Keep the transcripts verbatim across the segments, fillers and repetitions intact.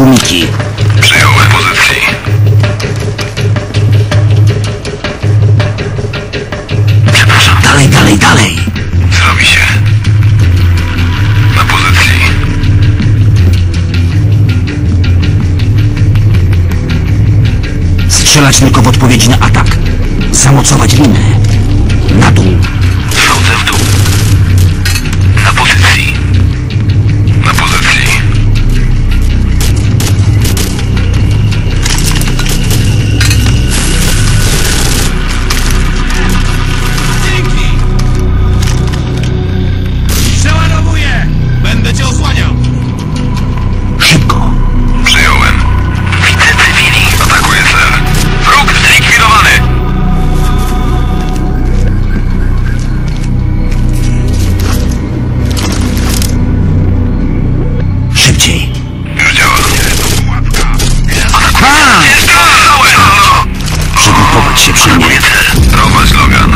Fumiki. Przyjąłem pozycji. Przepraszam, dalej, dalej, dalej. Zrobi się. Na pozycji. Strzelać tylko w odpowiedzi na atak. Zamocować linę. Na dół. Wchodzę w dół. Na pozycji. Na pozycji. Dzięki! Przeładowuję! Będę cię osłaniał! Szybko! Przyjąłem. Widzę cywili. Atakuje cel. Wróg zlikwidowany! Szybciej. Już działa. Atakuje! Przegrupować się przy mnie. Prowadź, Logan.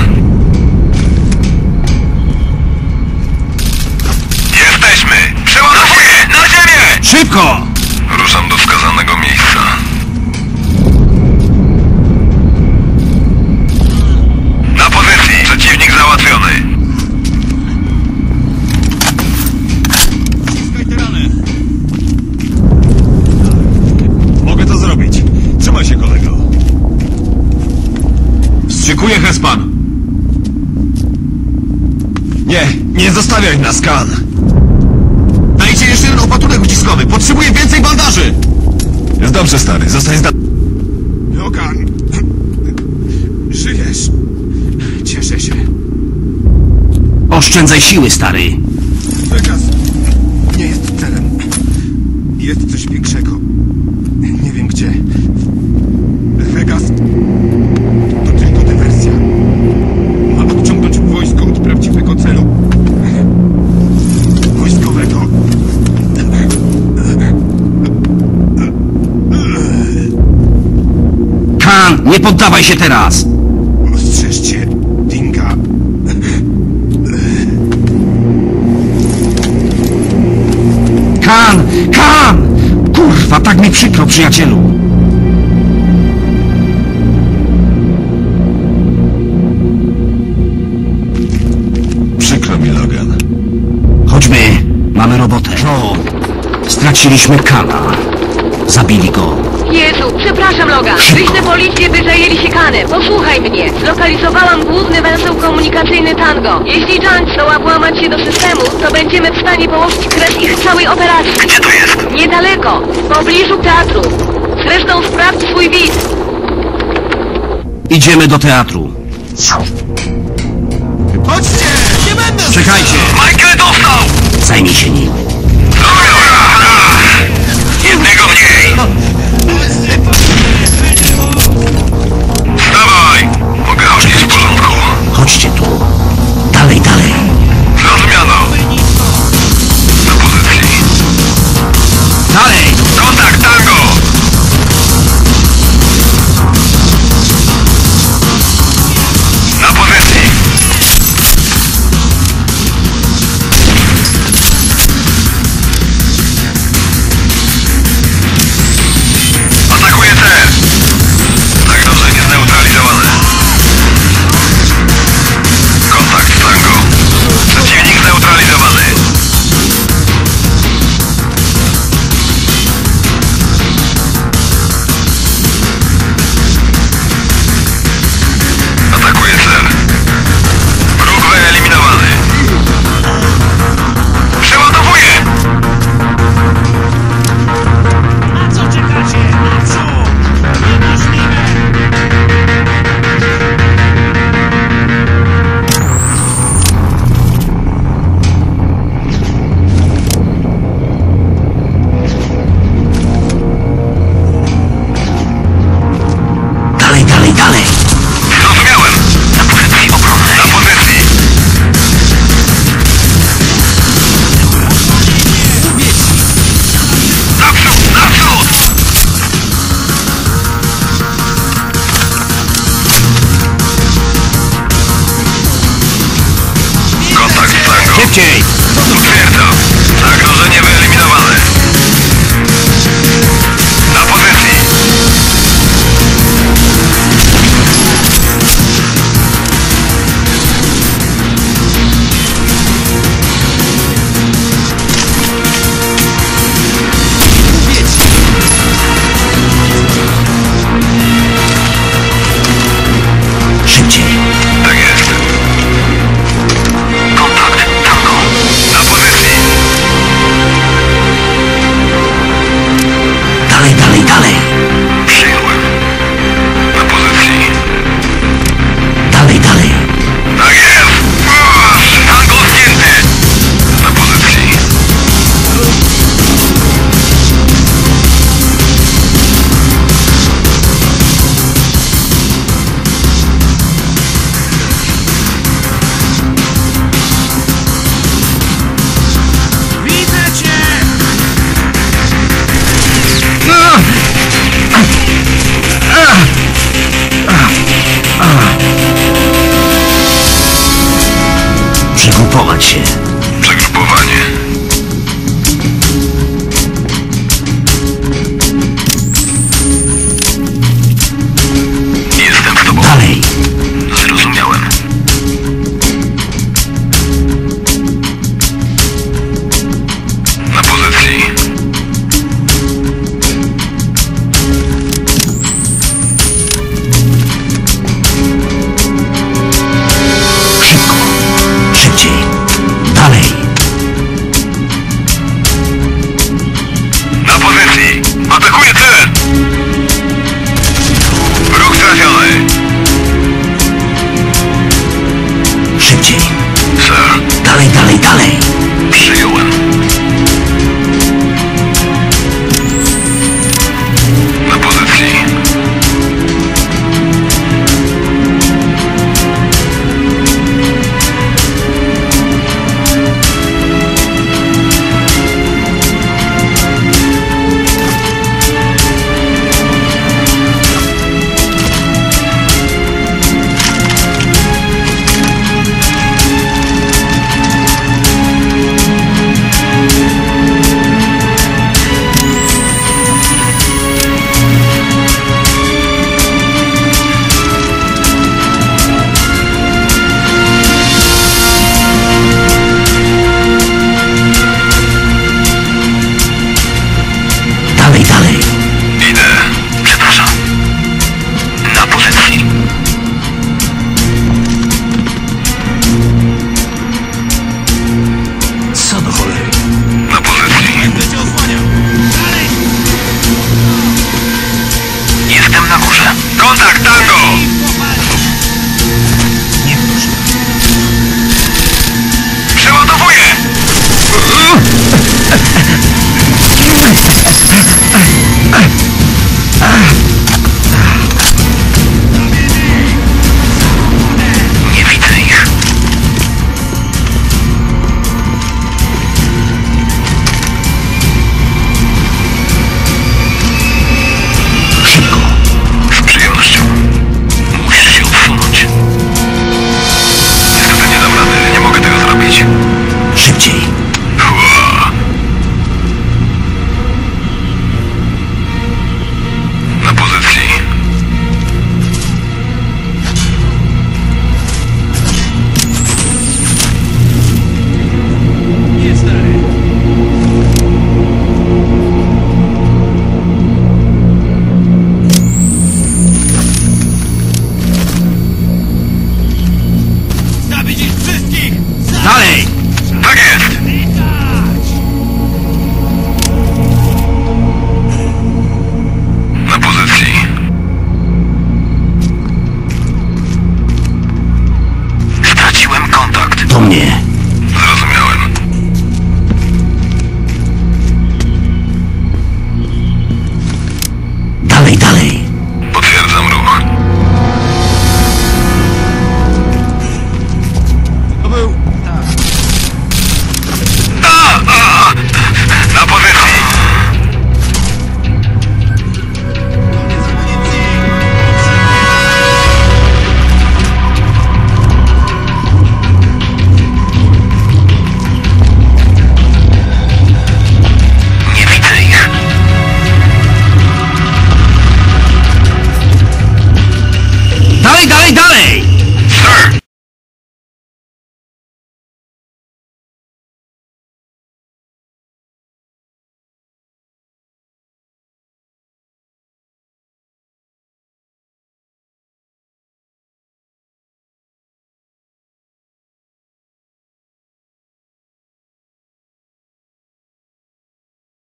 Jesteśmy! Przeładowuję! Na ziemię! Szybko! Ruszam do wskazanego miejsca. Na pozycji! Przeciwnik załatwiony. Ściskaj te rany. Mogę to zrobić. Trzymaj się, kolego. Wstrzykuję, Hespan. Nie, nie zostawiaj nas, Kan. Dajcie jeszcze jeden opatrunek uciskowy. Potrzebuję więcej bandaży. Jest dobrze, stary. Zostań zda... No, Kan. Żyjesz. Cieszę się. Oszczędzaj siły, stary. Vegas nie jest celem. Jest coś większego. Nie wiem gdzie. Vegas to tylko dywersja. Ma odciągnąć wojsko od prawdziwego celu. Wojskowego. Kan, nie poddawaj się teraz. Ostrzeżcie Dinga. Kan! Kan! Kurwa, tak mi przykro, przyjacielu! Przykro mi, Logan. Chodźmy, mamy robotę. John! Straciliśmy Kana. Zabili go. Jezu, przepraszam, Logan. Szybko. Wyślę policję, by zajęli się Kanem. Posłuchaj mnie. Zlokalizowałam główny węzeł komunikacyjny Tango. Jeśli John zdoła włamać się do systemu, to będziemy w stanie położyć kres ich całej operacji. Gdzie to jest? Niedaleko. W pobliżu teatru. Zresztą sprawdź swój widz. Idziemy do teatru. Chodźcie! Nie będę... Czekajcie! Michael dostał! Zajmij się nim. Jednego mniej! Wstawaj! Mogę chodzić w porządku. Chodźcie tu. Dalej, dalej. Zrozumiano. Na pozycji. Dalej! Kontakt!